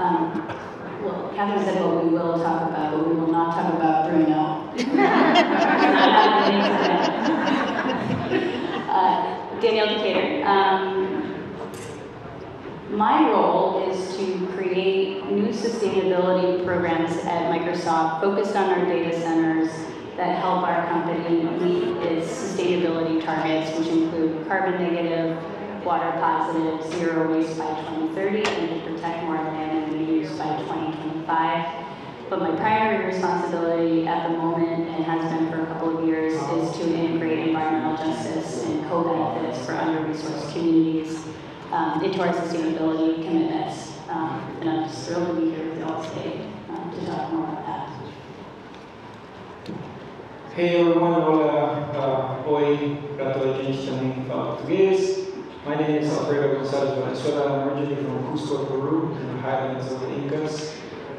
Well, Catherine said what we will talk about, but we will not talk about Bruno. Danielle Decatur. My role is to create new sustainability programs at Microsoft focused on our data centers that help our company meet its sustainability targets, which include carbon negative, water positive, zero waste by 2030, and to protect more land and reuse by 2025. But my primary responsibility at the moment, and has been for a couple of years, is to integrate environmental justice and co-benefits for under-resourced communities into our sustainability commitments. And I'm just thrilled to be here with you all today to talk more about that. Hey everyone, hola, hoy trato de enseñar en portugués. My name is Alfredo Gonzalez Venezuela. I'm originally from Cusco, Peru, in the highlands of the Incas.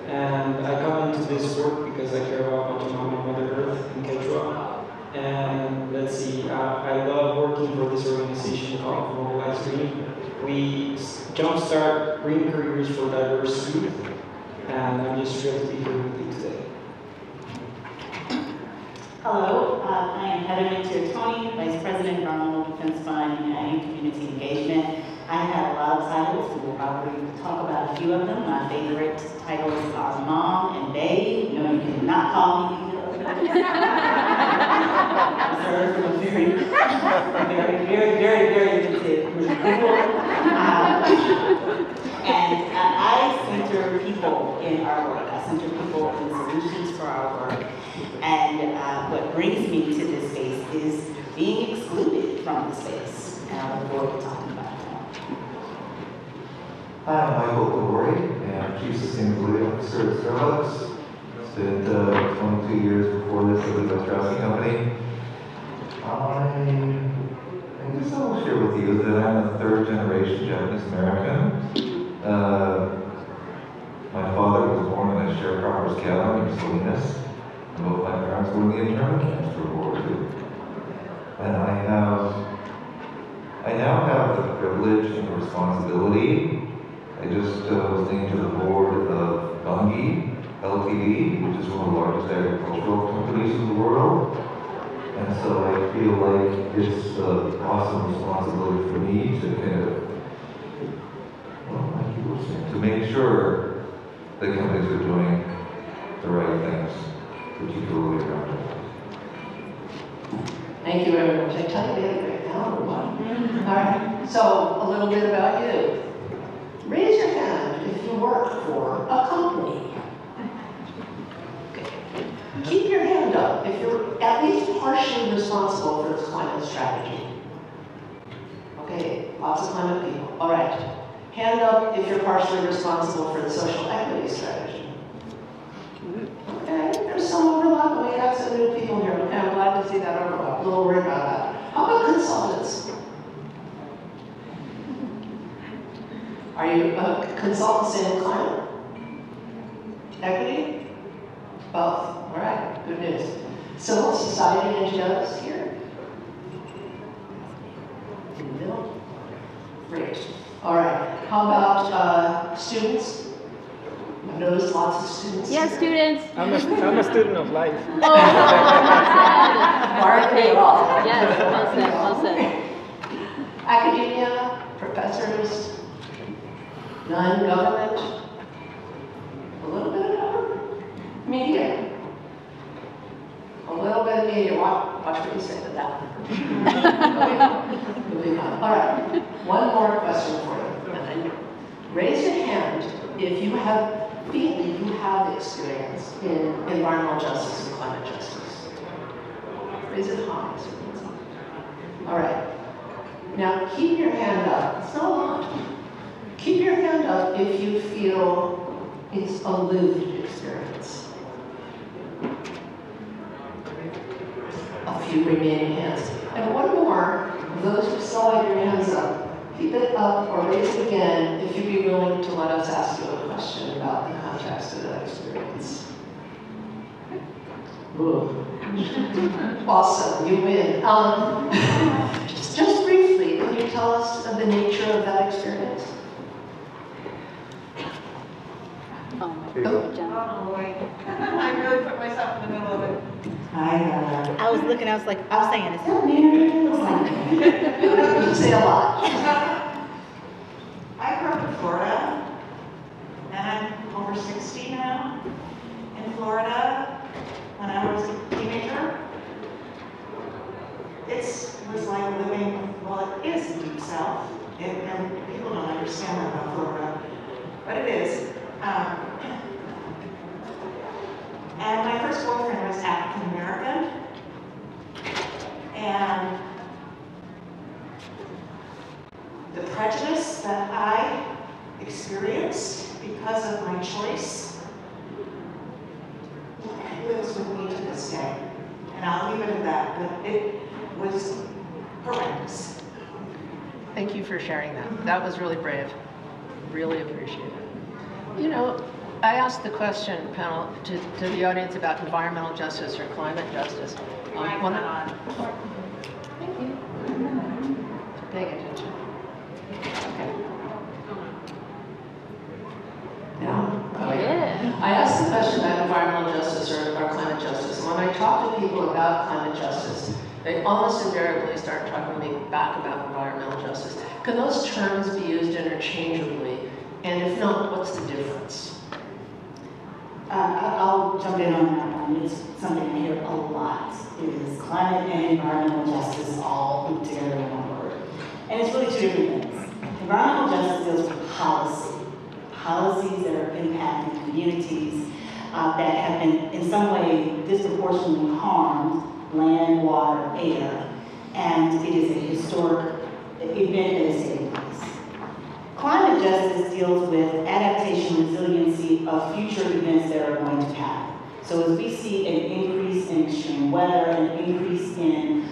And I come into this work because I care about autonomous Mother Earth in Quechua. And let's see, I love working for this organization called Mobilize Green. We jumpstart green careers for diverse youth, and I'm just thrilled to be here with you today. Hello, I am Heather McTeer Toney, Vice President of Environmental Defense Fund and Community Engagement. I have a lot of titles, and we'll probably talk about a few of them. My favorite titles are Mom and Babe. No, you cannot call me either. I serve from a very limited group of people. And I center people in our work. I center people in solutions for our work. And what brings me to this space is being excluded from the space. And I look forward to talking about that. Hi, I'm Michael Kobori, and I'm Chief Sustainability Officer at Starbucks. Spent 22 years before this at the Dutch Rousing Company. I guess I will share with you that I'm a third generation Japanese American. My father was born in a sharecropper's cabin in Salinas. Both my parents were in the internment camps for World War II. And I now have the privilege and the responsibility. I just was named to the board of Dunge Ltd, which is one of the largest agricultural companies in the world. And so I feel like it's an awesome responsibility for me to kind of, well, like you were saying, to make sure that companies are doing the right things. Thank you very much. I tell you, we had a great panel. All right, so a little bit about you. Raise your hand if you work for a company. Okay. Keep your hand up if you're at least partially responsible for its climate strategy. Okay, lots of climate people. All right, hand up if you're partially responsible for the social equity strategy. Okay, there's some overlap. We got some new people here, and I'm glad to see that overlap. We'll worry about that. How about consultants? Are you consultants in climate? Equity? Both. All right, good news. Civil society and NGOs here? No? Great. All right, how about students? I've noticed lots of students. Yes, students. I'm a student of life. Oh, okay. Yes, well said, well said. Academia, professors, non-government, a little bit of media. A little bit of media. Watch what you say to that. Moving on. All right. One more question for you. And then raise your hand if you have. You have experience in environmental justice and climate justice. Raise it high. All right. Now keep your hand up. It's not a lot. Keep your hand up if you feel it's a lived experience. A few remaining hands. And one more. Those who still have your hands up, keep it up or raise it again if you'd be willing to let us ask you a question about the context of that experience. Awesome, you win. Just briefly, can you tell us the nature of that experience? I was looking, I was like, I'm saying this. You say a lot. I grew up in Florida, and I'm over 60 now. In Florida, when I was a teenager, it was like living, well, it is the Deep South, and people don't understand that about Florida, but it is. And my first boyfriend was African American, and the prejudice that I experienced because of my choice lives with me to this day. And I'll leave it at that, but it was horrendous. Thank you for sharing that. That was really brave. Really appreciate it. You know, I asked the question panel to the audience about environmental justice or climate justice. Thank you. Paying attention. Okay. Now, I asked the question about environmental justice or climate justice. When I talk to people about climate justice, they almost invariably start talking to me back about environmental justice. Can those terms be used interchangeably? And if not, what's the difference? I'll jump in on that one. It's something I hear a lot, is climate and environmental justice all grouped together in one word. And it's really two different things. Environmental justice deals with policy. Policies that are impacting communities that have been, in some way, disproportionately harmed, land, water, air. And it is a historic event that is taking place. Climate justice deals with adaptation, resiliency of future events that are going to happen. So as we see an increase in extreme weather, an increase in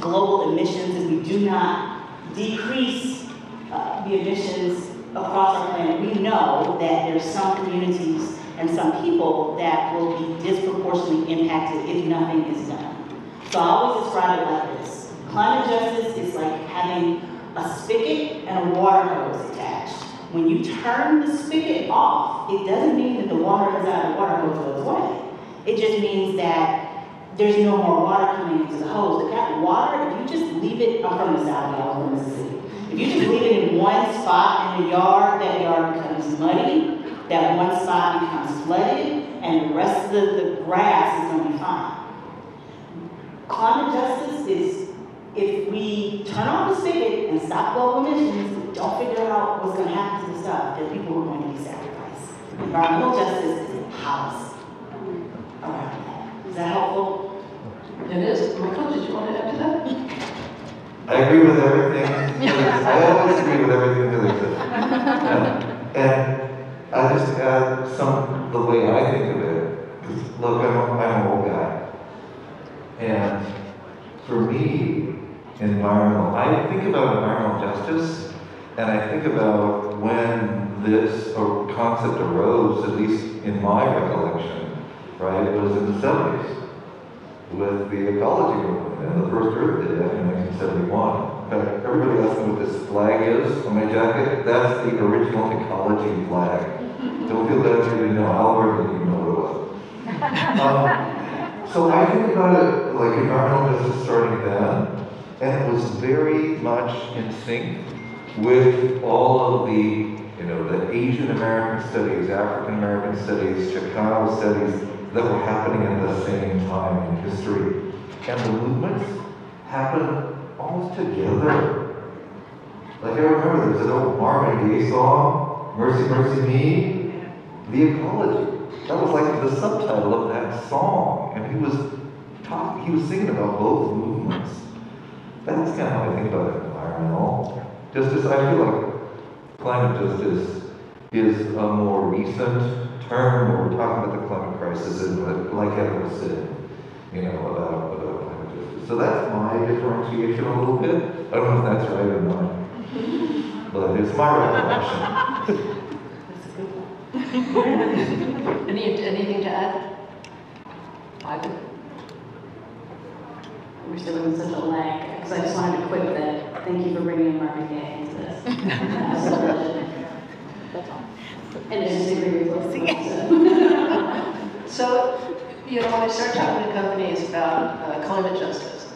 global emissions, if we do not decrease the emissions across our planet, we know that there's some communities and some people that will be disproportionately impacted if nothing is done. So I always describe it like this. Climate justice is like having a spigot and a water hose attached. When you turn the spigot off, it doesn't mean that the water inside the water hose goes away. It just means that there's no more water coming into the hose. That water, if you just leave it, I'm from the South, y'all, from Mississippi. If you just leave it in one spot in the yard, that yard becomes muddy, that one spot becomes flooded, and the rest of the grass is gonna be fine. Climate justice is, if we turn off the spigot and stop global emissions, we don't figure out what's going to happen to the stuff, that people are going to be sacrificed. Environmental justice is a policy around that. Is that helpful? It is. Michael, did you want to add to that? I agree with everything. I always agree with everything that they said. And I just add some, the way I think of it, because look, I'm an old guy. And for me, I think about environmental justice, and I think about when this concept arose, at least in my recollection, right? It was in the 70s with the ecology movement and the first Earth Day in 1971. In fact, everybody asks me what this flag is on my jacket. That's the original ecology flag. Don't feel bad if you know Albert didn't even know what it was. So I think about it like environmental justice starting then. And it was very much in sync with all of the, the Asian American studies, African American studies, Chicano studies that were happening at the same time in history. And the movements happened almost together. Like I remember there was an old Marvin Gaye song, Mercy, Mercy Me, The Ecology. That was like the subtitle of that song. And he was singing about both movements. That's kind of how I think about environmental justice. I feel like climate justice is a more recent term where we're talking about the climate crisis and like Heather was saying, about climate justice. So that's my differentiation a little bit. I don't know if that's right or not, but it's my recollection. That's a good one. Anything to add? I do. We're still in such a lag, because I just wanted to quit that. Thank you for bringing Marvin Gaye into this. That's all. And I just agree with what you said. So, You know, when I started talking to companies about climate justice,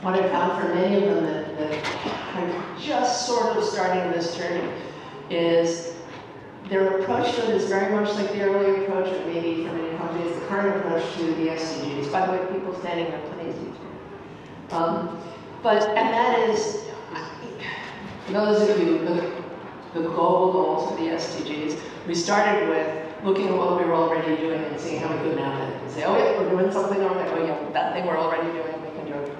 what I found for many of them that are just sort of starting this journey is their approach to it is very much like the earlier approach that maybe for many companies, the current approach to the SDGs. By the way, people standing up, please. And that is, for those of you who look at the global goals of the SDGs, we started with looking at what we were already doing and seeing how we could map it and say, oh yeah, we're doing something over there, oh yeah, that thing we're already doing, we can do it.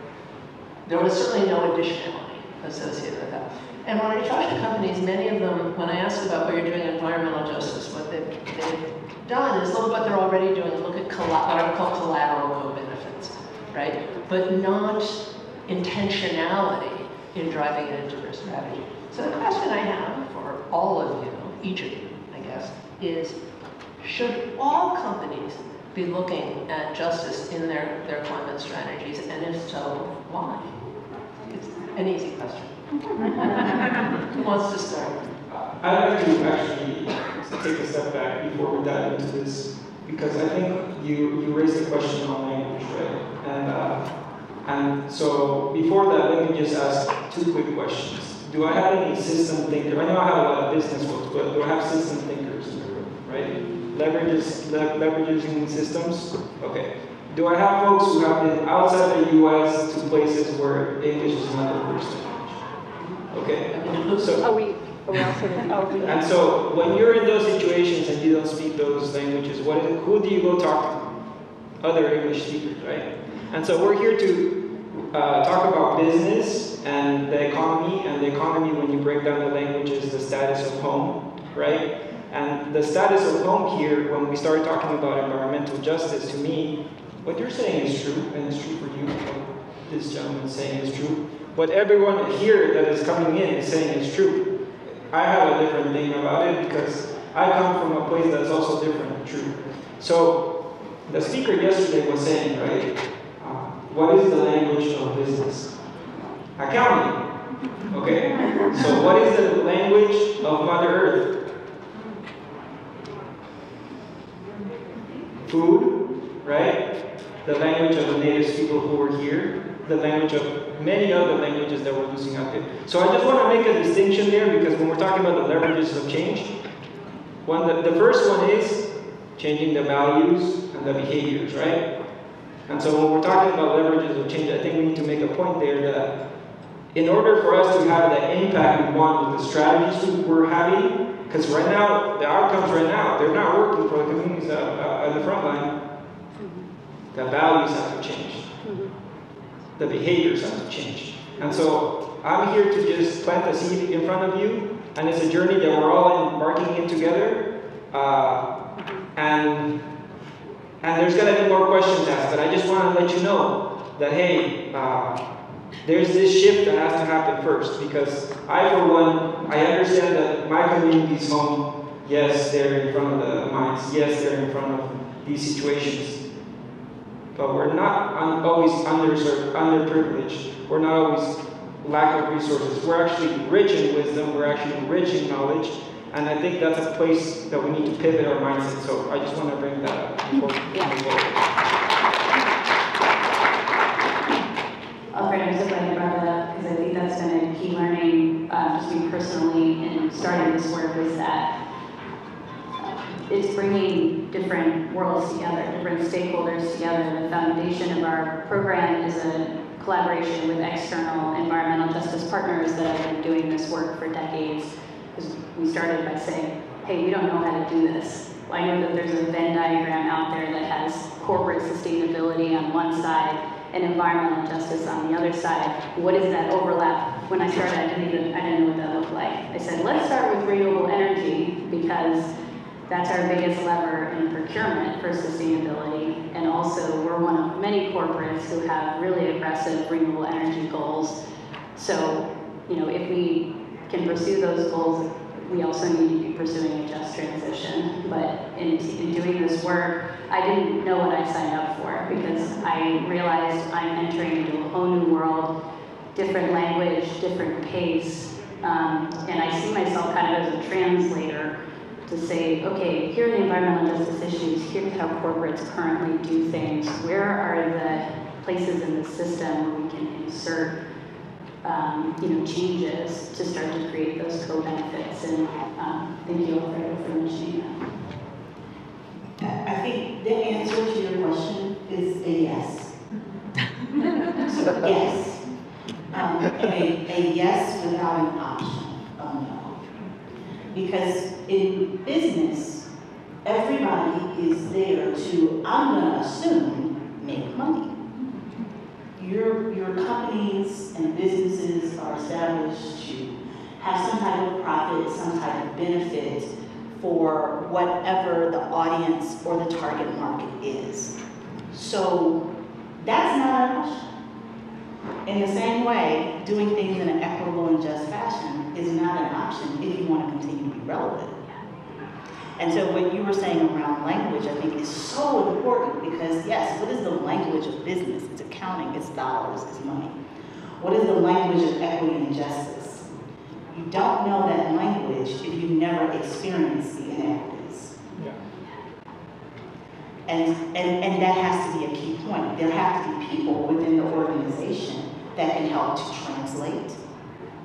There was certainly no additionality associated with that. And when I talked to companies, many of them, when I asked about what you're doing in environmental justice, what they've done is look at what they're already doing, look at what I would call collateral co-benefits, right? But not intentionality in driving it into their strategy. So the question I have for all of you, each of you, I guess, is, should all companies be looking at justice in their climate strategies, and if so, why? It's an easy question. Who wants to start? I'd like to actually take a step back before we dive into this, because I think you raised the question on language, right? And so before that, let me just ask two quick questions. Do I have any system thinkers? I know I have a lot of business work, but do I have system thinkers in the room, right? Leveraging systems? Okay. Do I have folks who have been outside the US to places where English is not the first language? Okay. So, and so when you're in those situations and you don't speak those languages, who do you go talk to? Other English speakers, right? And so we're here to talk about business and the economy, when you break down the language is the status of home, right? And the status of home here, when we start talking about environmental justice, to me, what you're saying is true, and it's true for you, what this gentleman is saying is true. What everyone here that is coming in is saying is true. I have a different thing about it because I come from a place that's also different and true. So the speaker yesterday was saying, right, what is the language of business? Accounting, okay? So what is the language of Mother Earth? Food, right? The language of the native people who were here, the language of many other languages that we're losing out there. So I just want to make a distinction there because when we're talking about the leverages of change, the first one is changing the values and the behaviors, right? And so when we're talking about leverages of change, I think we need to make a point there that in order for us to have the impact we want with the strategies we're having, because right now, the outcomes right now, they're not working for the communities on the front line. Mm-hmm. The values have to change. Mm-hmm. The behaviors have to change. And so I'm here to just plant a seed in front of you, and it's a journey that we're all embarking in together. And there's going to be more questions asked, but I just want to let you know that, hey, there's this shift that has to happen first, because I, for one, I understand that my community's home, yes, they're in front of the mines, yes, they're in front of these situations, but we're not always underserved, underprivileged, we're not always lack of resources, we're actually rich in wisdom, we're actually rich in knowledge, and I think that's a place that we need to pivot our mindset, so I just want to bring that up before we go. Alfredo, I'm so glad you brought that up because I think that's been a key learning just me personally in starting this work is that it's bringing different worlds together, different stakeholders together. The foundation of our program is a collaboration with external environmental justice partners that have been doing this work for decades. Because we started by saying, hey, we don't know how to do this. Well, I know that there's a Venn diagram out there that has corporate sustainability on one side and environmental justice on the other side. What is that overlap? When I started, I didn't know what that looked like. I said, let's start with renewable energy because that's our biggest lever in procurement for sustainability. And also, we're one of many corporates who have really aggressive renewable energy goals. So, you know, if we can pursue those goals, we also need to be pursuing a just transition. But in doing this work, I didn't know what I signed up for because I realized I'm entering into a whole new world, different language, different pace, and I see myself kind of as a translator to say, okay, here are the environmental justice issues, here's how corporates currently do things, where are the places in the system where we can insert changes to start to create those co-benefits. And thank you, Alfredo, for mentioning that. I think the answer to your question is a yes. So, yes. A yes without an option of no. Because in business, everybody is there to, I'm going to assume, make money. Your companies and businesses are established to have some type of profit, some type of benefit for whatever the audience or the target market is. So that's not an option. In the same way, doing things in an equitable and just fashion is not an option if you want to continue to be relevant. And so what you were saying around language, I think, is so important because, yes, what is the language of business? It's accounting, it's dollars, it's money. What is the language of equity and justice? You don't know that language if you never experience the inequities. Yeah. And that has to be a key point. There have to be people within the organization that can help to translate,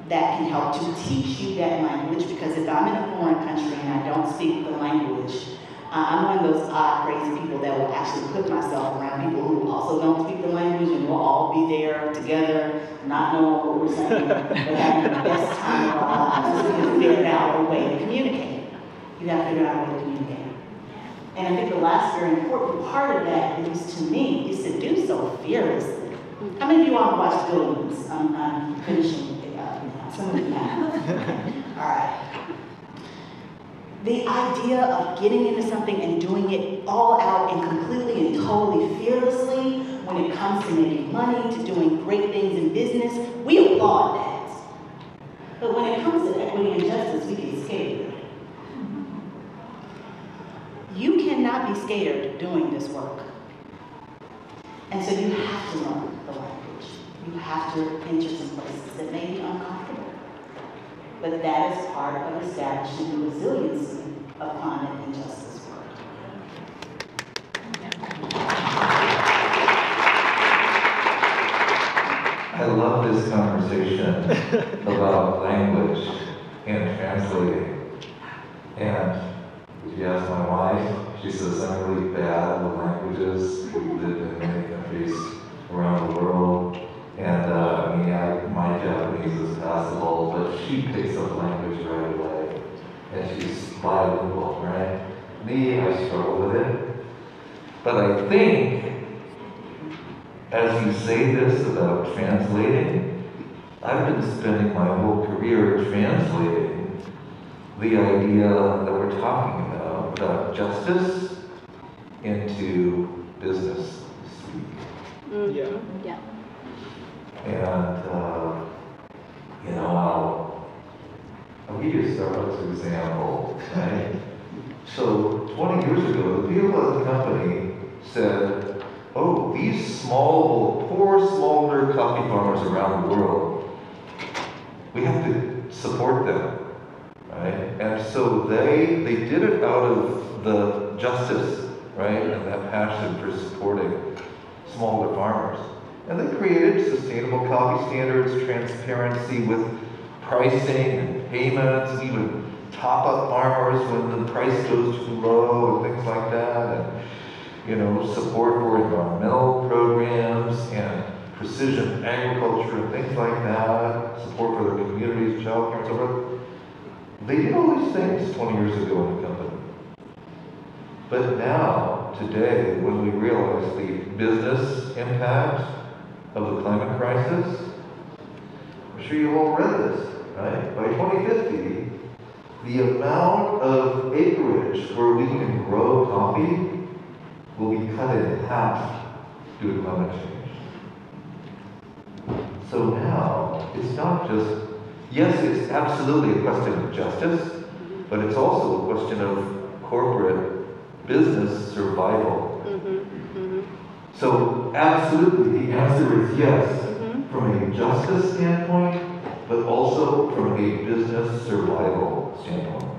that can help to teach you that language, because if I'm in a foreign country and I don't speak the language, I'm one of those odd, crazy people that will actually put myself around people who also don't speak the language, and we'll all be there together, not knowing what we're saying, but having the best time of our lives. So you figure out a way to communicate. You gotta figure out a way to communicate. And I think the last very important part of that, at least to me, is to do so fearlessly. How many of you all watch Buildings? I'm finishing. Alright. The idea of getting into something and doing it all out and completely and totally fearlessly when it comes to making money, to doing great things in business, we applaud that. But when it comes to equity and justice, we get scared. You cannot be scared doing this work. And so you have to learn the language. You have to enter some places that may be uncomfortable. But that is part of establishing the resiliency of climate and justice work. I love this conversation about language and translating. And if you ask my wife, she says I'm really bad with languages. We live in many countries around the world. And my Japanese is passable, but she picks up language right away. And she's bilingual, right? Me, I struggle with it. But I think, as you say this about translating, I've been spending my whole career translating the idea that we're talking about justice, into business speak. Mm-hmm. Yeah. And, I'll give you a Starbucks example, right? So 20 years ago, the people at the company said, oh, these poor, smaller coffee farmers around the world, we have to support them, right? And so they did it out of the justice, right? And that passion for supporting smaller farmers. And they created sustainable coffee standards, transparency with pricing and payments, and even top-up farmers when the price goes too low and things like that, and support for environmental programs and precision agriculture and things like that, support for their communities, childcare, and so forth. They did all these things 20 years ago in the company. But now, today, when we realize the business impact of the climate crisis. I'm sure you've all read this, right? By 2050, the amount of acreage where we can grow coffee will be cut in half due to climate change. So now, it's not just, yes, it's absolutely a question of justice, but it's also a question of corporate business survival. Mm-hmm. Mm-hmm. So, absolutely, the answer is yes, from a justice standpoint, but also from a business survival standpoint.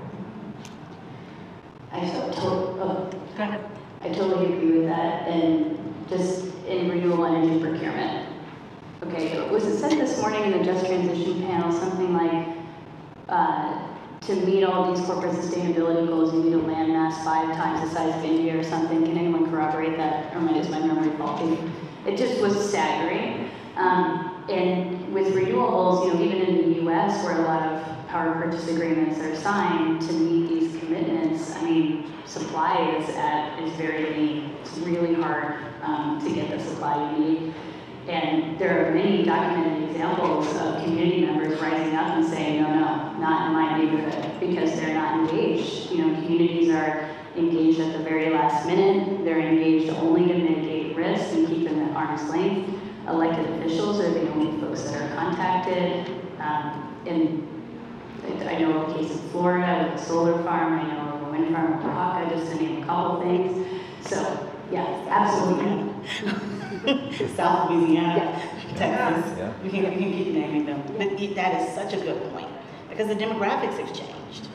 I totally agree with that, and just in renewable energy procurement. Okay, it was said this morning in the Just Transition panel something like, to meet all these corporate sustainability goals, you need a land mass 5 times the size of India or something. Can anyone corroborate that, or is my memory faulty? It just was staggering. And with renewables, even in the US where a lot of power purchase agreements are signed to meet these commitments, supply is very lean. It's really hard to get the supply you need. And there are many documented examples of community members rising up and saying, no, not in my neighborhood, because they're not engaged. Communities are engaged at the very last minute. They're engaged only to mitigate risk and keep them at arm's length. Elected officials are the only folks that are contacted. I know a case in Florida with a solar farm. I know of a wind farm in Oaxaca, just to name a couple things. So, yeah, absolutely. South Louisiana, Texas. Yeah. You can keep naming them. But that is such a good point, because the demographics have changed.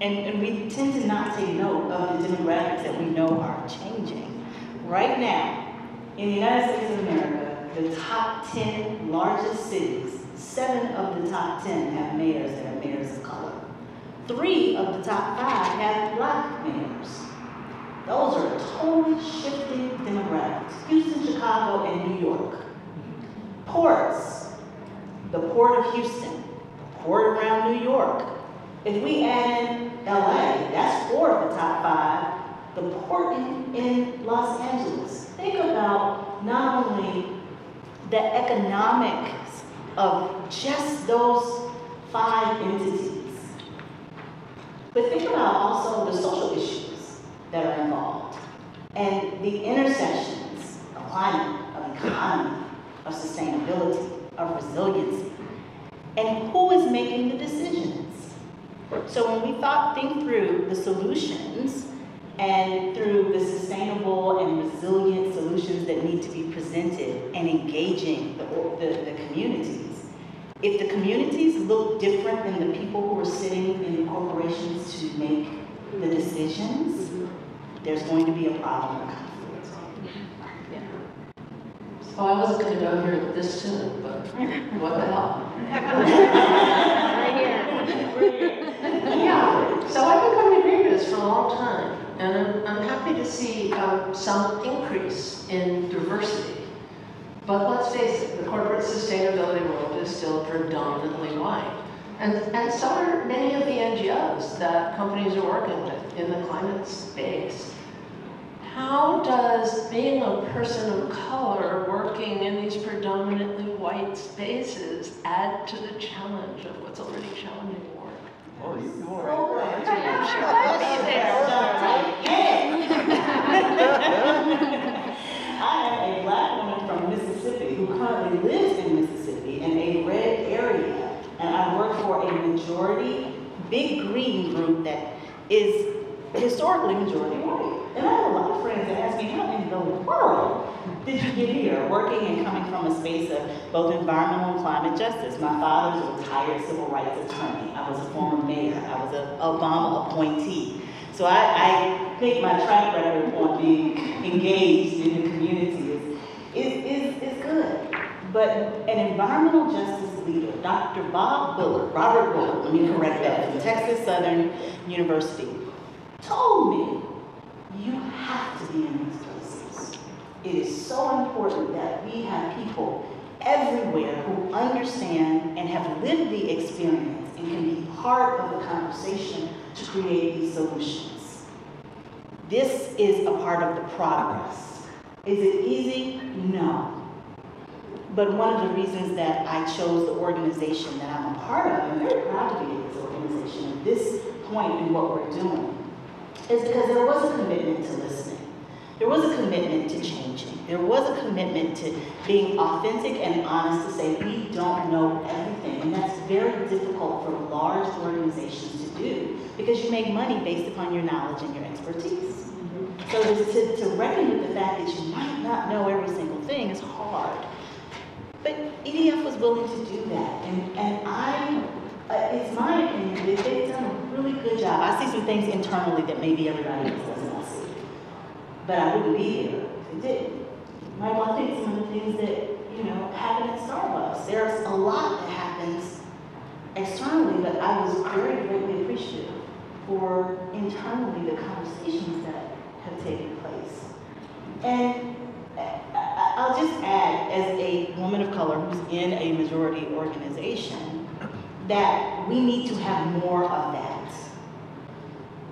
And we tend to not take note of the demographics that we know are changing. Right now, in the United States of America, the top 10 largest cities, 7 of the top 10 have mayors that are mayors of color. 3 of the top 5 have black mayors. Those are totally shifting demographics. Houston, Chicago, and New York. Ports, the Port of Houston, the port around New York. If we add in LA, that's 4 of the top 5. The port in Los Angeles. Think about not only the economics of just those 5 entities, but think about also the social issues that are involved, and the intersections of climate, of economy, of sustainability, of resiliency, and who is making the decisions. So when we think through the solutions and through the sustainable and resilient solutions that need to be presented and engaging the communities, if the communities look different than the people who are sitting in the corporations to make the decisions, there's going to be a problem. Yeah. Oh, I wasn't going to go here this soon, but what the hell? Right here. Yeah, so I've been coming to agree with this for a long time, and I'm happy to see some increase in diversity. But let's face it, the corporate sustainability world is still predominantly white. And so are many of the NGOs that companies are working with in the climate space. How does being a person of color working in these predominantly white spaces add to the challenge of what's already challenging work? Oh, you are right. I am a black woman from Mississippi who currently lives in Mississippi in a red area. And I work for a majority, big green group that is historically majority white. And I have a lot of friends that ask me, how in the world did you get here, working and coming from a space of both environmental and climate justice? My father's a retired civil rights attorney. I was a former mayor. I was an Obama appointee. So I think my track record on being engaged in the community is good. But an environmental justice leader, Dr. Robert Bullard, let me correct that, from Texas Southern University, told me, you have to be in these places. It is so important that we have people everywhere who understand and have lived the experience and can be part of the conversation to create these solutions. This is a part of the progress. Is it easy? No. But one of the reasons that I chose the organization that I'm a part of, and I'm very proud to be in this organization at this point in what we're doing, is because there was a commitment to listening. There was a commitment to changing. There was a commitment to being authentic and honest to say, we don't know everything. And that's very difficult for large organizations to do, because you make money based upon your knowledge and your expertise. Mm-hmm. So to reckon with the fact that you might not know every single thing is hard. But EDF was willing to do that, and it's my opinion that they've done a really good job. I see some things internally that maybe everybody else doesn't see. But I wouldn't be here if it didn't. You might want to think some of the things that, you know, happen at Starbucks. There's a lot that happens externally, but I was very greatly appreciative for internally the conversations that have taken place. And I'll just add, as a woman of color who's in a majority organization, that we need to have more of that.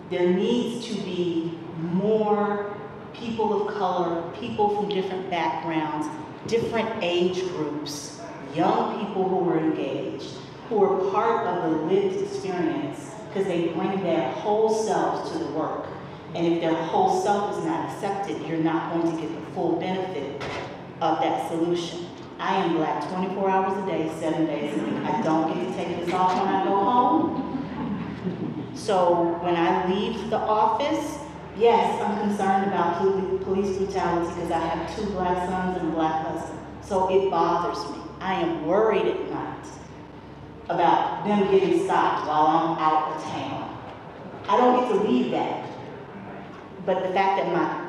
There needs to be more people of color, people from different backgrounds, different age groups, young people who are engaged, who are part of the lived experience, because they bring their whole selves to the work. And if their whole self is not accepted, you're not going to get the full benefit of that solution. I am Black 24 hours a day, 7 days a week. I don't get to take this off when I go home. So when I leave the office, yes, I'm concerned about police brutality because I have 2 Black sons and a Black husband. So it bothers me. I am worried at night about them getting stopped while I'm out of town. I don't get to leave that. But the fact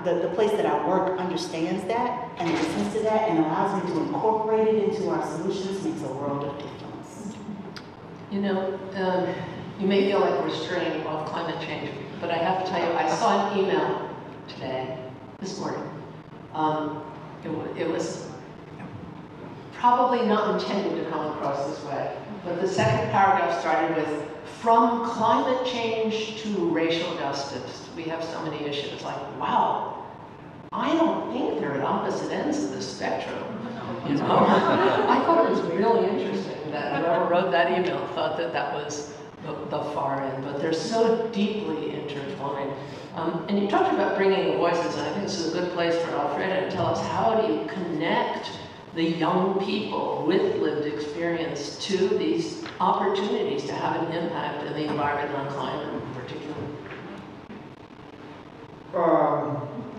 that the place that I work understands that and listens to that and allows me to incorporate it into our solutions makes a world of difference. You know, you may feel like we're straying off climate change, but I have to tell you, I saw an email today, this morning. It was probably not intended to come across this way, but the second paragraph started with, from climate change to racial justice. We have so many issues. Like, wow, I don't think they're at opposite ends of the spectrum. You know? I thought it was really interesting that whoever wrote that email thought that that was the far end, but they're so deeply intertwined. And you talked about bringing voices, and I think this is a good place for Alfredo to tell us, how do you connect the young people with lived experience to these opportunities to have an impact in the environment and on climate in particular?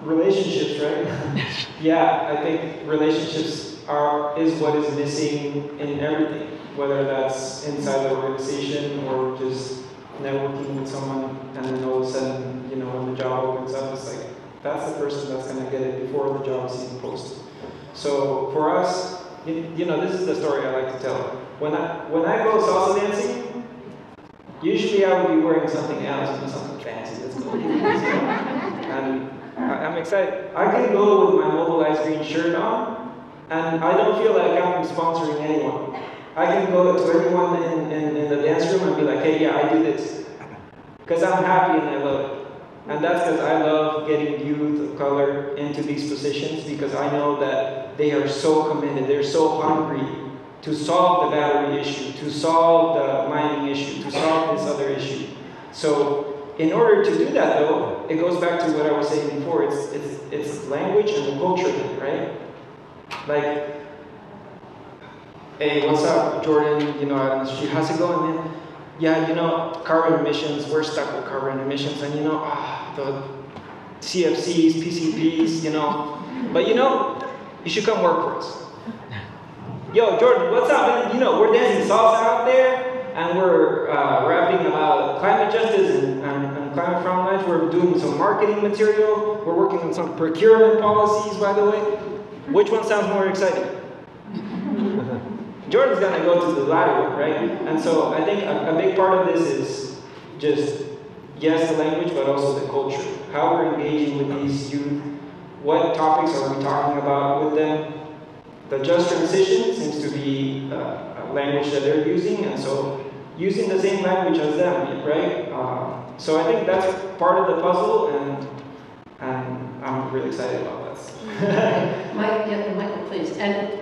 Relationships, right? Yeah, I think relationships is what is missing in everything, whether that's inside the organization or just networking with someone, and then all of a sudden, you know, when the job opens up, it's like, that's the person that's gonna get it before the job is even posted. So for us, you know, this is the story I like to tell. When I go salsa dancing, usually I would be wearing something else, and something fancy that's going on. And I'm excited. I can go with my Mobilize Green shirt on, and I don't feel like I'm sponsoring anyone. I can go to everyone in the dance room and be like, hey, yeah, I do this. Because I'm happy and I love it. And that's because I love getting youth of color into these positions, because I know that they are so committed, they're so hungry to solve the battery issue, to solve the mining issue, to solve this other issue. So in order to do that though, it goes back to what I was saying before, it's language and the culture, right? Like, hey, what's up, Jordan? You know, how's it going, man? Yeah, you know, carbon emissions, we're stuck with carbon emissions, and you know, the CFCs, PCBs, you know. But you know, you should come work for us. Yo, Jordan, what's up, man? You know, we're dancing salsa out there, and we're rapping about climate justice and climate frontlines. We're doing some marketing material. We're working on some procurement policies, by the way. Which one sounds more exciting? Jordan's gonna go to the latter, right? And so I think a big part of this is just, yes, the language, but also the culture. How we're engaging with these youth, what topics are we talking about with them? The just transition seems to be a language that they're using, and so using the same language as them, right? So I think that's part of the puzzle, and I'm really excited about this. Michael, please. And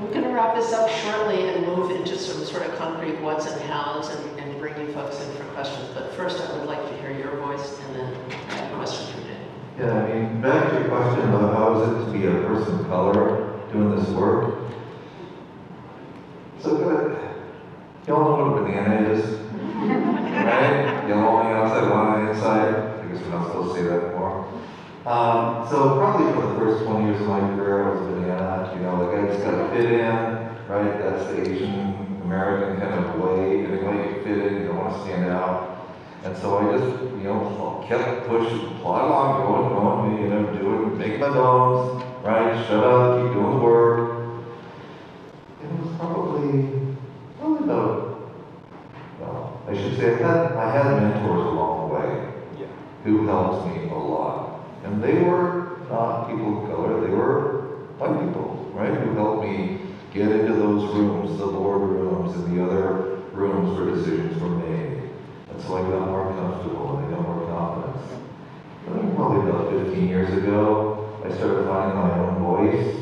we're going to wrap this up shortly and move into some sort of concrete what's and hows and bring you folks in for questions. But first, I would like to hear your voice and then I have a question for you. Yeah, I mean, back to your question about how is it to be a person of color doing this work. So, y'all know what a banana is, right? Yellow on the outside, one on the inside. I guess we're not supposed to say that anymore. So probably for the first 20 years of my career, I was a banana, you know, like I just gotta fit in, right? That's the Asian American kind of way, anyway, you fit in, you don't want to stand out. And so I just, kept pushing, plod along, going, doing, making my bones, right, shut up, keep doing the work. It was probably about, well, I should say, I had mentors along the way who helped me a lot. And they were not people of color, they were white people, right, who helped me get into those rooms, the board rooms and the other rooms where decisions were made. And so I got more comfortable and I got more confidence. And probably about 15 years ago, I started finding my own voice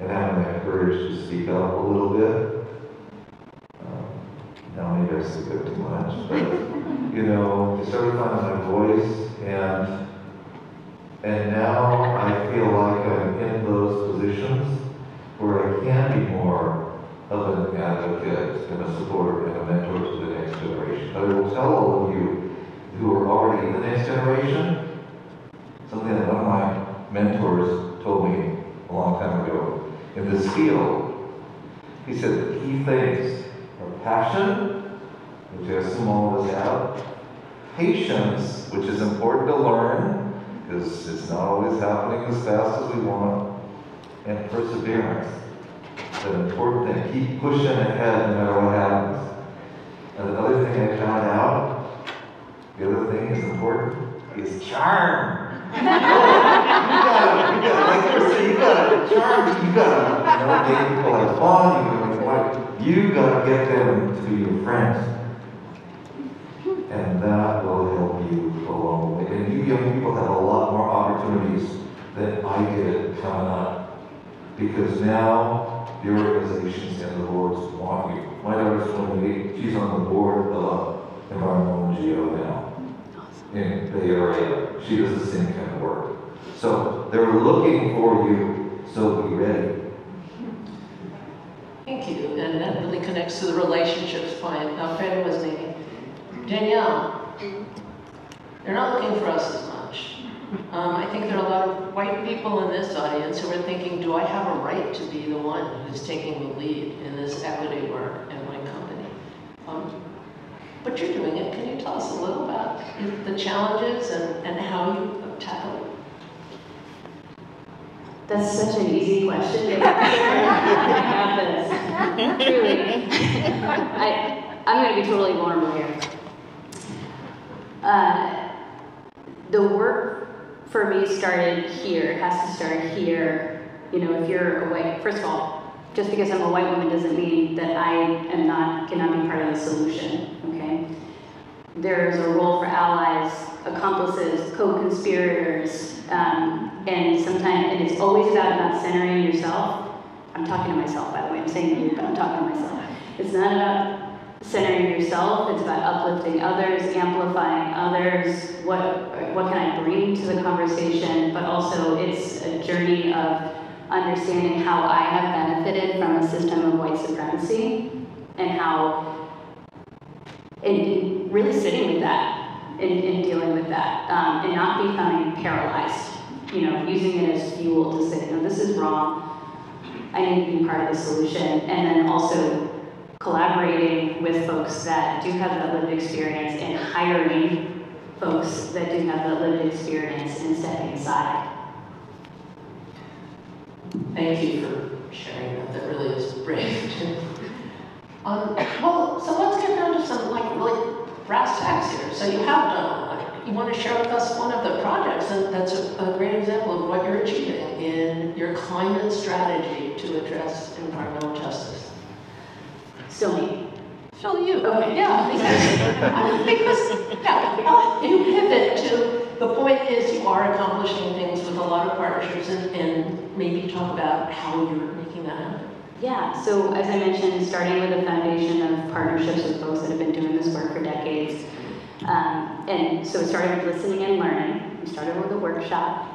and having that courage to speak up a little bit. Now maybe I speak up too much, but I started finding my voice, and now I feel like I'm in those positions where I can be more of an advocate and a supporter and a mentor to the next generation. I will tell all of you who are already in the next generation something that one of my mentors told me a long time ago. In this field, he said the key things are passion, which I assume all of us have, patience, which is important to learn because it's not always happening as fast as we want, and perseverance. It's an important thing. Keep pushing ahead no matter what happens. And another thing I found out, the other thing is important, is charm. You charm. You gotta make people have fun. You gotta get them to be your friends. And that will help you along the way. And you young people have a lot more opportunities than I did coming up. Because now, the organizations and the boards want you. My daughter's 28, she's on the board of Environmental NGO now in the Bay Area. She does the same kind of work. So they're looking for you, so be ready. Thank you, and that really connects to the relationships point Alfredo was making. Danielle, they're not looking for us as much. I think there are a lot of white people in this audience who are thinking, do I have a right to be the one who's taking the lead in this equity work at my company? But you're doing it. Can you tell us a little about the challenges and how you tackle it? That's such an easy question. It happens. Truly. I'm going to be totally vulnerable here. The work for me started here, has to start here. If you're a white, first of all, just because I'm a white woman doesn't mean that I am cannot be part of the solution, okay? There's a role for allies, accomplices, co-conspirators, and sometimes, and it's always about not centering yourself. I'm talking to myself, by the way, I'm saying you, but I'm talking to myself. It's not about centering yourself, it's about uplifting others, amplifying others, what can I bring to the conversation, but also it's a journey of understanding how I have benefited from a system of white supremacy, and how, and really sitting with that, and dealing with that, and not becoming paralyzed, using it as fuel to say, no, this is wrong, I need to be part of the solution, and then also collaborating with folks that do have that lived experience, and hiring folks that do have that lived experience, and stepping aside. Thank you for sharing that. That really is brave. Well, so let's get down to some really brass tacks here. So you have done. You want to share with us one of the projects, and that's a great example of what you're achieving in your climate strategy to address environmental justice. Still me. Still you. Okay. Yeah. You pivot to, the point is you are accomplishing things with a lot of partnerships, and maybe talk about how you're making that happen. Yeah, so as I mentioned, starting with a foundation of partnerships with folks that have been doing this work for decades. And so it started with listening and learning. We started with a workshop,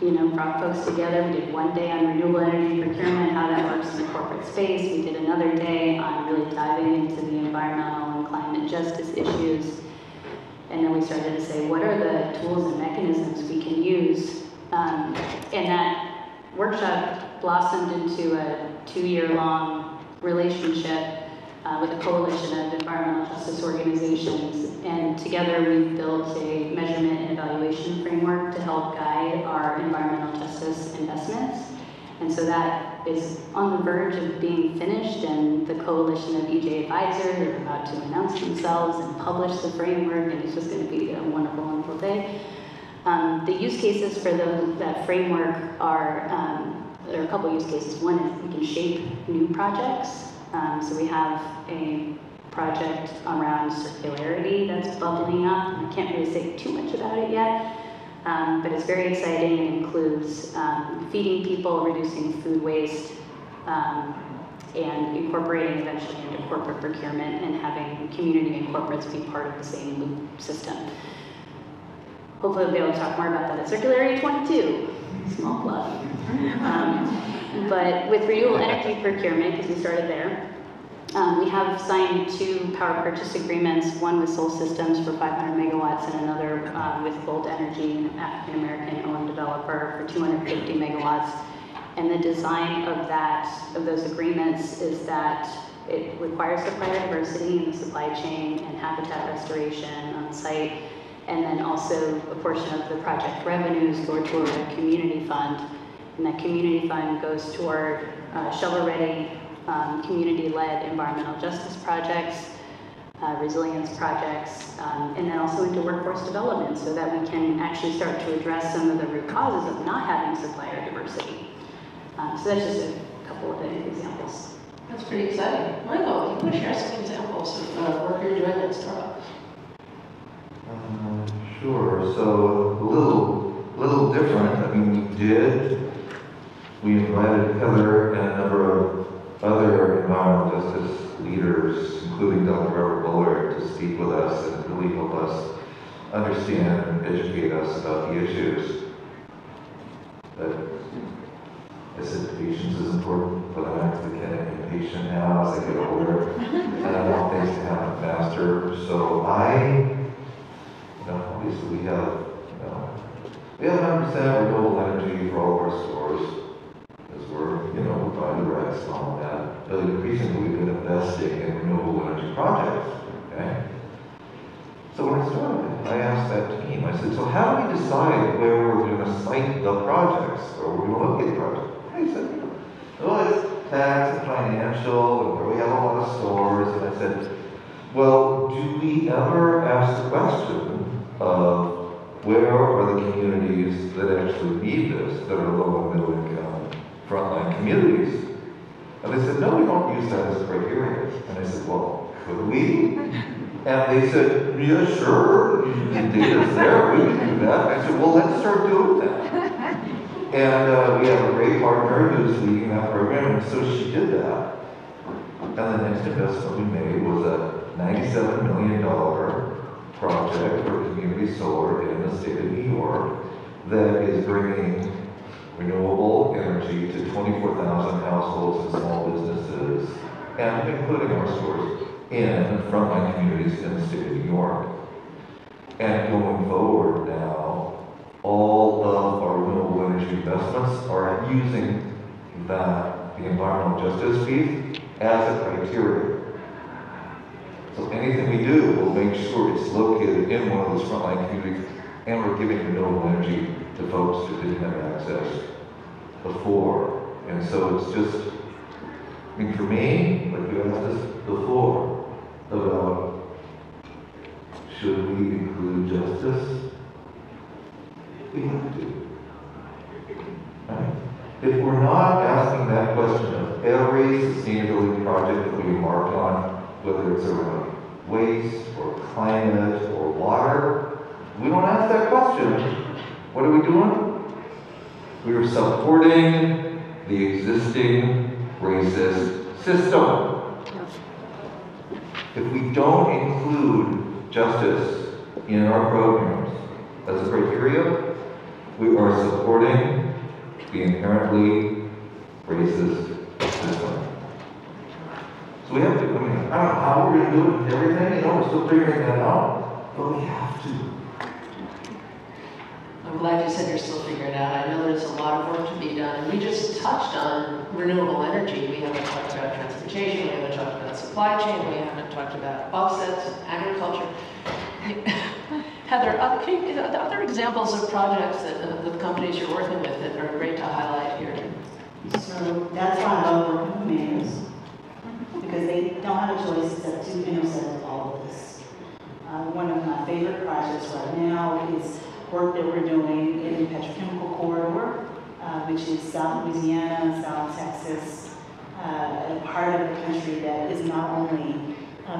brought folks together. We did one day on renewable energy procurement, how that works in the corporate space. We did another day on really diving into the environmental and climate justice issues. And then we started to say, what are the tools and mechanisms we can use? And that workshop blossomed into a 2-year-long relationship with a coalition of environmental justice organizations, and together we've built a measurement and evaluation framework to help guide our environmental justice investments. And so that is on the verge of being finished, and the coalition of EJ advisors are about to announce themselves and publish the framework, and it's just going to be a wonderful, wonderful day. The use cases for that framework are, there are a couple use cases. One is we can shape new projects. So we have a project around circularity that's bubbling up. I can't really say too much about it yet, but it's very exciting and includes feeding people, reducing food waste, and incorporating eventually into corporate procurement and having community and corporates be part of the same loop system. Hopefully we'll be able to talk more about that at Circularity 22. Small plug. But with renewable energy procurement, because we started there, we have signed 2 power purchase agreements, one with Sol Systems for 500 megawatts and another with Bold Energy, an African-American owned developer, for 250 megawatts. And the design of those agreements is that it requires supplier diversity in the supply chain and habitat restoration on site, and then also a portion of the project revenues go toward a community fund. And that community fund goes toward shovel-ready, community-led environmental justice projects, resilience projects, and then also into workforce development, so that we can actually start to address some of the root causes of not having supplier diversity. So that's just a couple of examples. That's pretty exciting. Michael, can you share some examples of work you're doing at Starbucks? Sure. So a little different. I mean, we invited Heather and a number of other environmental justice leaders, including Dr. Robert Bullard, to speak with us and really help us understand and educate us about the issues. But I said patience is important, but I'm actually getting impatient now as I get older, and I want things to happen faster. So obviously we have. We have 100% renewable energy for all of our stores, as we're, buying the racks and all that. But increasingly, we've been investing in renewable energy projects, okay? So when I started, I asked that team, I said, so how do we decide where we're going to site the projects, or where we're going to locate the projects? And I said, it's tax and financial, and where we have a lot of stores. And I said, well, do we ever ask the question of where are the communities that actually need this, that are low and middle income, frontline communities? And they said, no, we don't use that as a criteria. And I said, well, could we? And they said, yeah, sure, the data's there, we can do that. I said, well, let's start doing that. And we have a great partner who's leading that program, and so she did that. And the next investment we made was a $97 million project for community solar in the state of New York that is bringing renewable energy to 24,000 households and small businesses, and including our stores, in frontline communities in the state of New York. And going forward now, all of our renewable energy investments are using the environmental justice piece as a criteria. So anything we do, we'll make sure it's located in one of those frontline communities, and we're giving renewable energy to folks who didn't have access before. And so it's just, for me, like you asked us before, about should we include justice? We have to. Right? If we're not asking that question of every sustainability project that we embark on, whether it's around waste or climate or water, we don't ask that question. What are we doing? We are supporting the existing racist system. If we don't include justice in our programs as a criteria, we are supporting the inherently racist system. We have to, I don't know how we're going to do it, everything, we're still figuring that out, but we have to. I'm glad you said you're still figuring it out. I know there's a lot of work to be done. We just touched on renewable energy, we haven't talked about transportation, we haven't talked about supply chain, we haven't talked about offsets, agriculture. Heather, the other examples of projects that the companies you're working with that are great to highlight here. So that's why I love working with mayors, because they don't have a choice except to intercept all of this. One of my favorite projects right now is work that we're doing in the petrochemical corridor, which is South Louisiana, South Texas, a part of the country that is not only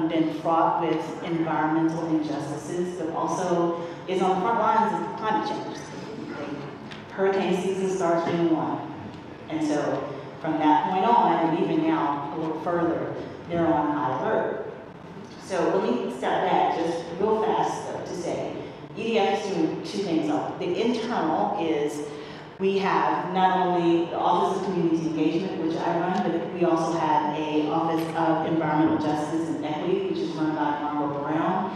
been fraught with environmental injustices, but also is on the front lines of climate change. Hurricane season starts June 1. And so from that point on, and even now a little further, they're on high alert. So let me step back just real fast though, to say EDF is doing two things off. The internal is we have not only the Office of Community Engagement, which I run, but we also have an Office of Environmental Justice and Equity, which is run by Honorable Brown.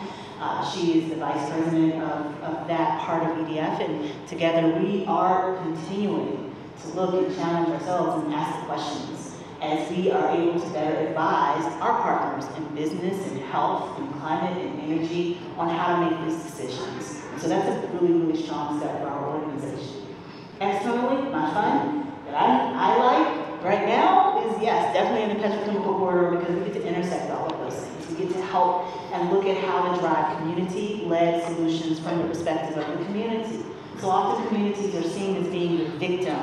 She is the Vice President of that part of EDF, and together we are continuing to look and challenge ourselves and ask the questions as we are able to better advise our partners in business and health and climate and energy on how to make these decisions. So that's a really, really strong step for our organization. Externally, my fund that I like right now is, yes, definitely in the petrochemical corridor, because we get to intersect all of those things. We get to help and look at how to drive community-led solutions from the perspective of the community. So often communities are seen as being the victim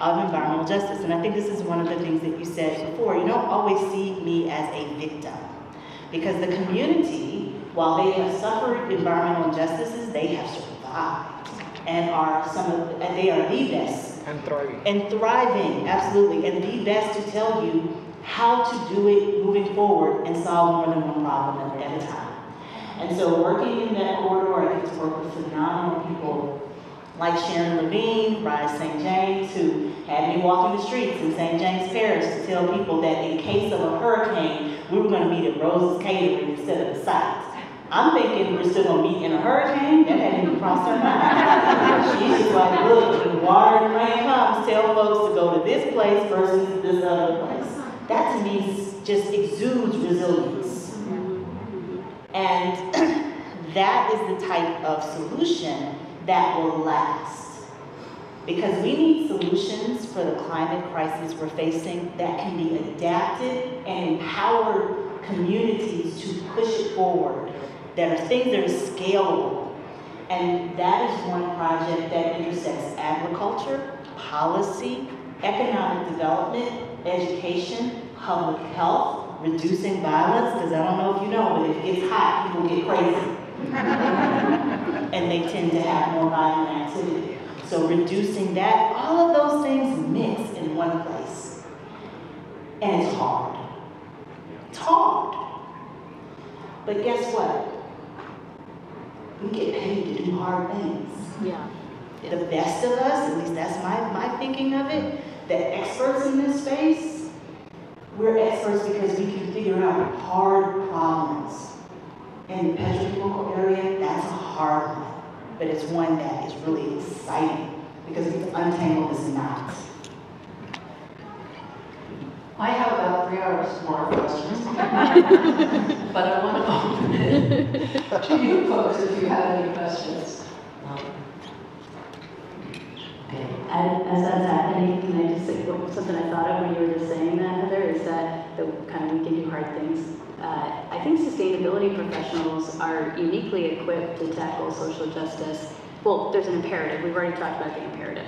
of environmental justice. And I think this is one of the things that you said before. You don't always see me as a victim, because the community, while they have suffered environmental injustices, they have survived and are they are the best. And thriving. And thriving, absolutely. And the best to tell you how to do it moving forward and solve more than one problem at a time. And so working in that corridor, I get to work with phenomenal people like Sharon Levine, Rise St. James, who had me walking the streets in St. James Parish to tell people that in case of a hurricane, we were going to meet at Rose Catering instead of the site. I'm thinking we're still going to meet in a hurricane. That hadn't even crossed her mind. She's just like, look, when water and rain comes, tell folks to go to this place versus this other place. That to me just exudes resilience. And that is the type of solution that will last, because we need solutions for the climate crisis we're facing that can be adapted and empower communities to push it forward, that are things that are scalable. And that is one project that intersects agriculture, policy, economic development, education, public health, reducing violence, because I don't know if you know, but if it gets hot, people get crazy. And they tend to have more violent activity. So reducing that, all of those things mix in one place. And it's hard. It's hard. But guess what? We get paid to do hard things. Yeah. The best of us, at least that's my thinking of it, the experts in this space, we're experts because we can figure out hard problems. In the petrochemical area, that's a hard one, but it's one that is really exciting because we can untangle this knot. I have about 3 hours more questions, but I want to open it to you folks if you have any questions. Okay. As that's happening, can I just say something I thought of when you were just saying that, Heather, is that the kind of we can do hard things. I think sustainability professionals are uniquely equipped to tackle social justice. Well, there's an imperative. We've already talked about the imperative.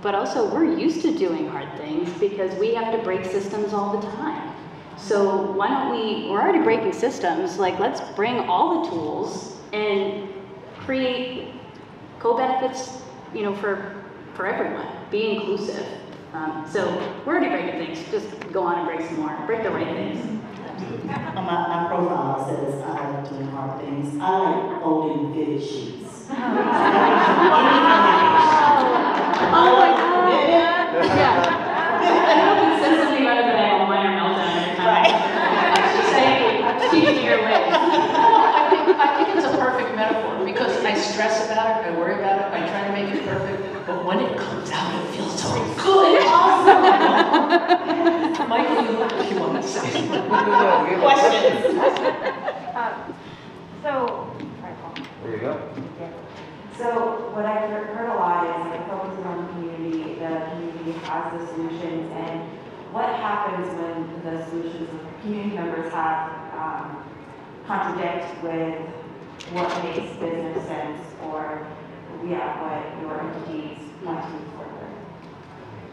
But also, we're used to doing hard things because we have to break systems all the time. So why don't we're already breaking systems, like let's bring all the tools and create co-benefits, for everyone. Be inclusive. So we're already breaking things. Just go on and break some more. Break the right things. On my profile says I like doing hard things. I like folding fitted sheets. Oh my God! Yeah. I hope it says something better than I have a minor meltdown. Right. She's saying, teaching your way. I think it's a perfect metaphor because I stress about it, I worry about it, I try to make it perfect, but when it comes out, it feels so good. Awesome. Questions? There you go. So what I've heard a lot is like focusing on the community has the solutions, and what happens when the solutions of community members have contradict with what makes business sense or what your entities want to move forward?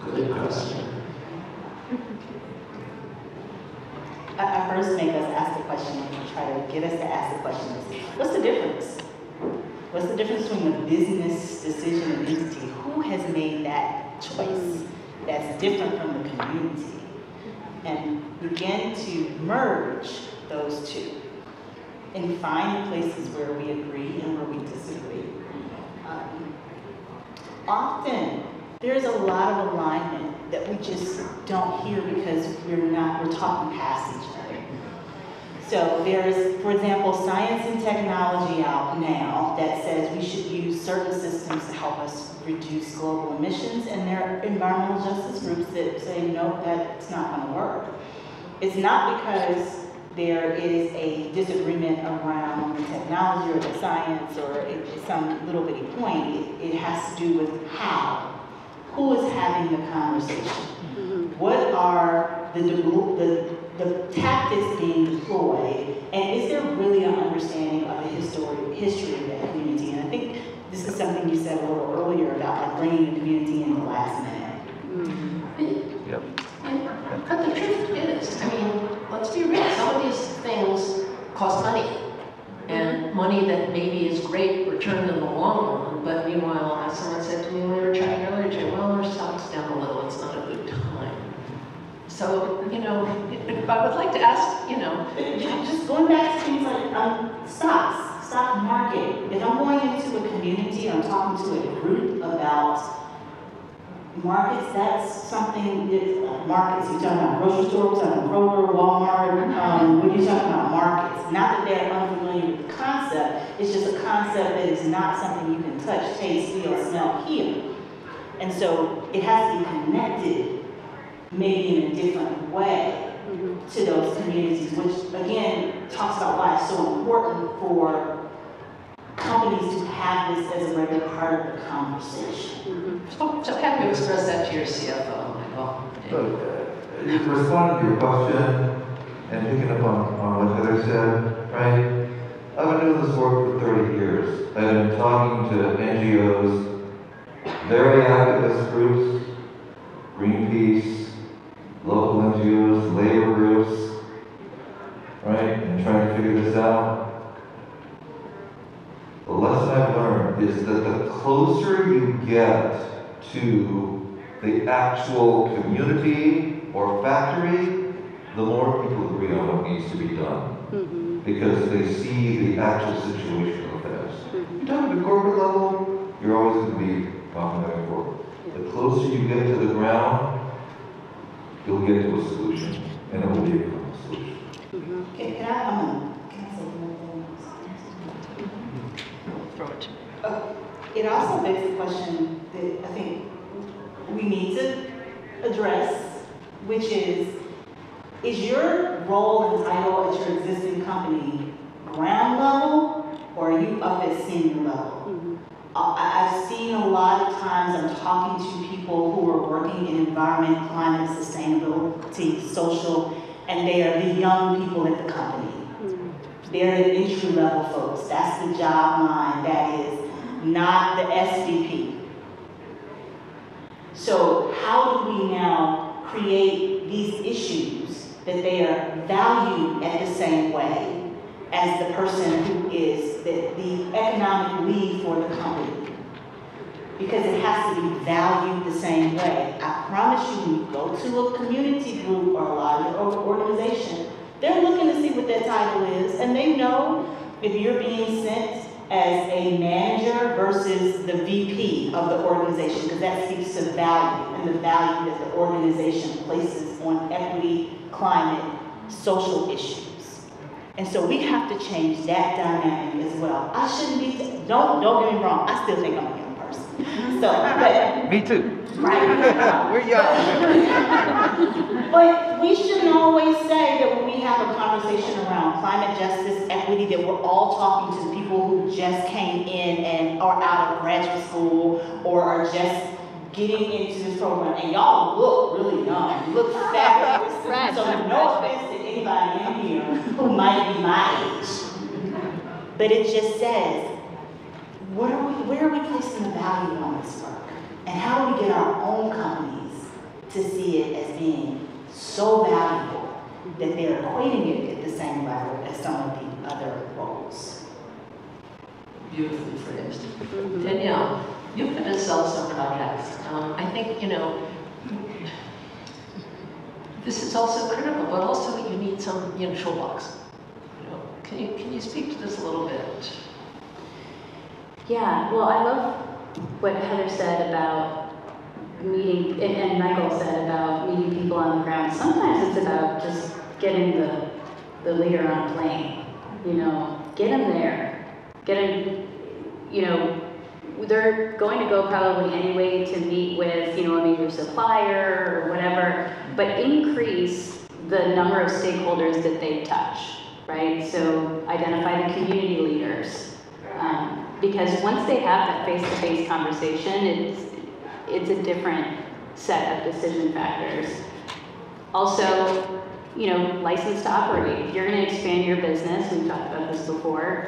Good question. I first make us ask the question and try to get us to ask the question is, what's the difference? What's the difference between a business decision and entity? Who has made that choice that's different from the community? And begin to merge those two and find the places where we agree and where we disagree. Often, there's a lot of alignment that we just don't hear because we're talking past each other. So there's, for example, science and technology out now that says we should use certain systems to help us reduce global emissions, and there are environmental justice groups that say, no, that's not going to work. It's not because there is a disagreement around the technology or the science or some little bitty point. It has to do with how. Who is having the conversation? Mm-hmm. What are the tactics being deployed? And is there really an understanding of the history of that community? And I think this is something you said a little earlier about like bringing the community in the last minute. Mm-hmm. Yep. But the truth is, I mean, let's be real, some of these things cost money. And money that maybe is great returned in the long run, but meanwhile, as someone said to me when we were chatting earlier today, well, our stock's down a little, it's not a good time. So, you know, I would like to ask, you know. Just going back to things like stock market. If I'm going into a community, I'm talking to a group about markets, that's something, markets, you're talking about grocery stores, you're talking about Kroger, Walmart, when you're talking about markets. Not that they're unfamiliar with the concept, it's just a concept that is not something you can touch, taste, feel, smell, hear. And so it has to be connected, maybe in a different way, to those communities, which again, talks about why it's so important for companies to have this as a regular part of the conversation. Mm-hmm. So how do you express that to your CFO, Michael? Look, you respond to your question and picking up on what Heather said, right? I've been doing this work for 30 years. I've been talking to NGOs, very activist groups, Greenpeace, local NGOs, labor groups, right? And trying to figure this out. The lesson I've learned is that the closer you get to the actual community or factory, the more people agree on what needs to be done. Mm-hmm. Because they see the actual situation of things. Mm-hmm. You're talking to the corporate level, you're always going to be talking back and forth. Yeah. The closer you get to the ground, you'll get to a solution, and it will be a common solution. Mm-hmm. It also begs the question that I think we need to address, which is your role and title at your existing company ground level, or are you up at senior level? Mm-hmm. I've seen a lot of times I'm talking to people who are working in environment, climate, sustainability, social, and they are the young people at the company. They're the entry level folks. That's the job line. That is not the SVP. So how do we now create these issues that they are valued at the same way as the person who is the economic lead for the company? Because it has to be valued the same way. I promise you, when you go to a community group or a larger organization, they're looking to see what their title is, and they know if you're being sent as a manager versus the VP of the organization, because that speaks to value and the value that the organization places on equity, climate, social issues. And so we have to change that dynamic as well. I shouldn't be, don't get me wrong, I still think I'm a young person. So, but, me too. Right. We're young. But we shouldn't always say that when we have a conversation around climate justice, equity, that we're all talking to the people who just came in and are out of graduate school or are just getting into this program. And y'all look really young. You look fabulous. So no offense to anybody in here who might be my age. But it just says, where are we placing the value on this work? And how do we get our own companies to see it as being so valuable that they're equating it at the same level as some of the other roles? Beautifully phrased. Mm-hmm. Danielle, you've been in some projects. I think, you know, this is also critical, but also you need some, you know, toolbox. You know, can you speak to this a little bit? Yeah, well, I love what Heather said about meeting, and Michael said about meeting people on the ground. Sometimes it's about just getting the leader on a plane, you know, get them there, get them, you know, they're going to go probably anyway to meet with, you know, a major supplier or whatever, but increase the number of stakeholders that they touch, right? So identify the community leaders. Because once they have that face-to-face conversation, it's a different set of decision factors. Also, you know, license to operate. If you're going to expand your business, we've talked about this before,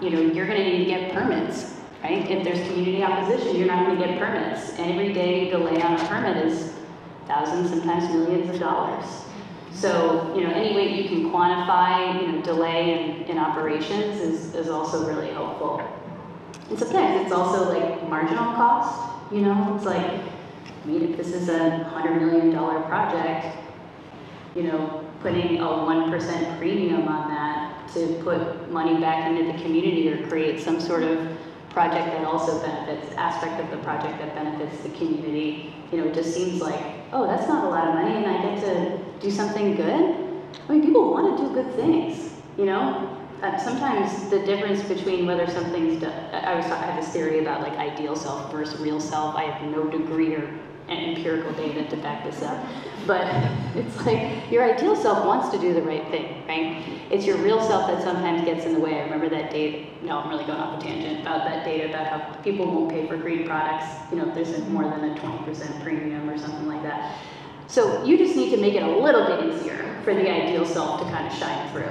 you know, you're going to need to get permits, right? If there's community opposition, you're not going to get permits. And every day delay on a permit is thousands, sometimes millions of dollars. So, you know, any way you can quantify, you know, delay in operations is also really helpful. And sometimes it's also like marginal cost, you know, it's like, I mean, if this is a $100 million project, you know, putting a 1% premium on that to put money back into the community or create some sort of project that also benefits, aspect of the project that benefits the community, you know, it just seems like, oh, that's not a lot of money and I get to do something good. I mean, people want to do good things, you know? Sometimes the difference between whether something's done, I have this theory about like ideal self versus real self. I have no degree or empirical data to back this up, but it's like your ideal self wants to do the right thing, right? It's your real self that sometimes gets in the way. I remember that data, no, I'm really going off a tangent about that data about how people won't pay for green products, you know, if there's more than a 20% premium or something like that. So you just need to make it a little bit easier for the ideal self to kind of shine through.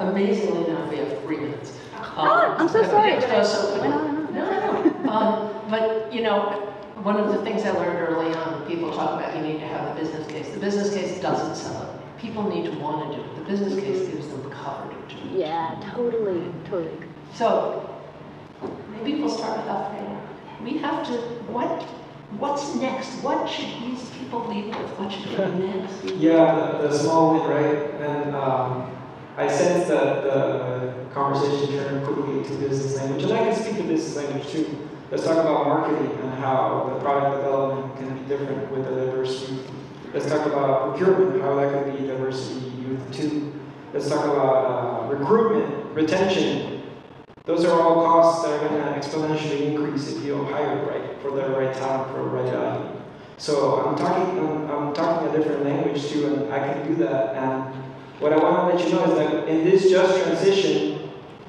Amazingly enough, we have 3 minutes. I'm so sorry. No. But, you know, one of the things I learned early on, people talk about you need to have a business case. The business case doesn't sell it. People need to want to do it. The business case gives them cover to do it. Yeah, totally. So, maybe we'll start with Alfredo. We have to, what's next? What should these people leave with? What should be next? Yeah, the small win, right? And, I sense that the conversation turned quickly to business language, and I can speak to business language too. Let's talk about marketing and how the product development can be different with a diverse youth. Let's talk about procurement, how that could be diversity youth too. Let's talk about recruitment, retention. Those are all costs that are going to exponentially increase if you hire right for the right talent, for the right value. So I'm talking a different language too, and I can do that. And what I want to let you know is that in this just transition,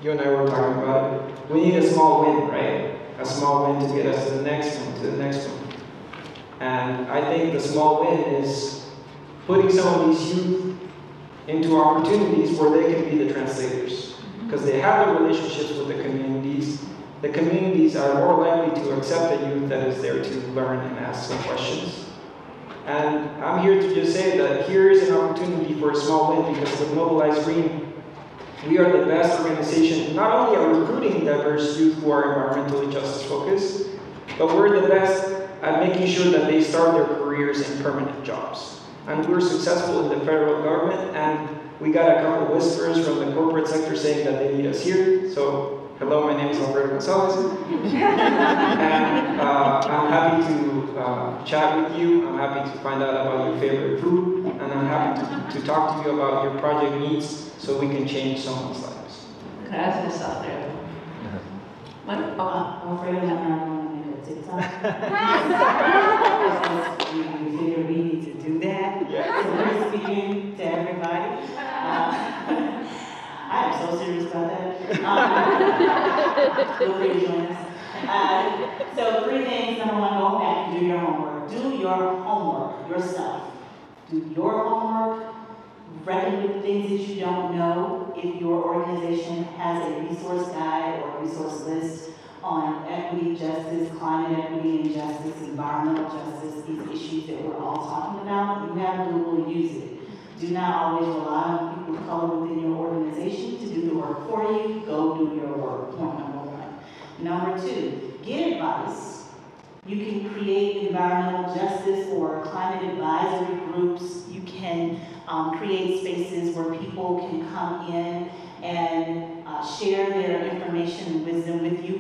you and I were talking about it, we need a small win, right? A small win to get us to the next one, to the next one. And I think the small win is putting some of these youth into opportunities where they can be the translators. Because they have the relationships with the communities. The communities are more likely to accept a youth that is there to learn and ask some questions. And I'm here to just say that here is an opportunity for a small win because with Mobilize Green, we are the best organization. Not only are recruiting diverse youth who are environmentally justice focused, but we're the best at making sure that they start their careers in permanent jobs. And we're successful in the federal government, and we got a couple of whispers from the corporate sector saying that they need us here. So, hello, my name is Alfredo Gonzalez. And I'm happy to chat with you. I'm happy to find out about your favorite food, and I'm happy to talk to you about your project needs so we can change someone's lives. Gracias, Alfredo. Alfredo, We figure we need to do that. Yes. So we're speaking to everybody. I'm so serious about that. So 3 things. Number 1, go back and do your homework. Do your homework yourself. Do your homework. Reckon with things that you don't know. If your organization has a resource guide or resource list on equity, justice, climate equity, and justice, environmental justice, these issues that we're all talking about, you have Google, use it. Do not always rely on people of color within your organization to do the work for you. Go do your work, point number 1. Number 2, get advice. You can create environmental justice or climate advisory groups. You can create spaces where people can come in and share their information and wisdom with you.